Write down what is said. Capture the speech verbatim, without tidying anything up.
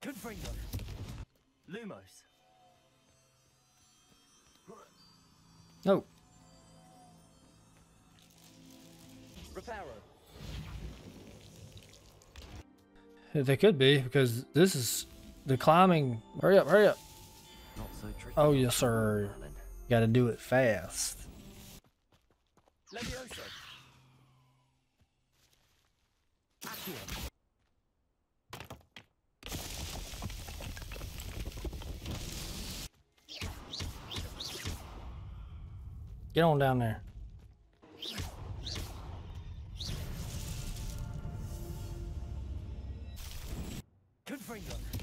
Confringo. Lumos. Oh. Reparo. They could be, because this is the climbing. Hurry up, hurry up. Not so tricky. Oh, yes, sir. Gotta do it fast. Levioso. Get on down there. Confringo.